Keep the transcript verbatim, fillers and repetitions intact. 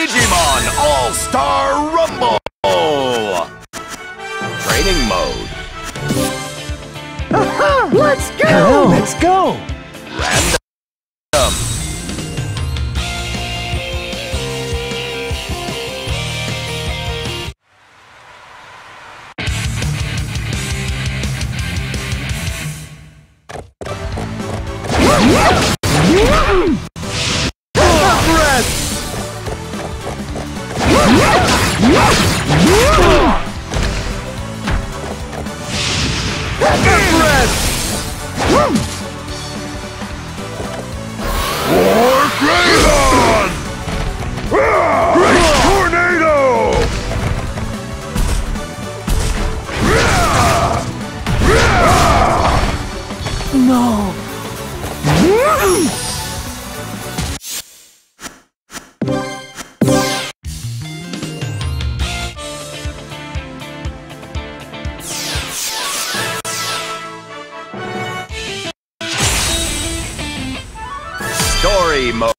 Digimon All-Star Rumble! Training mode. Aha! Let's go! Hello. Let's go! Random. No! Story mode.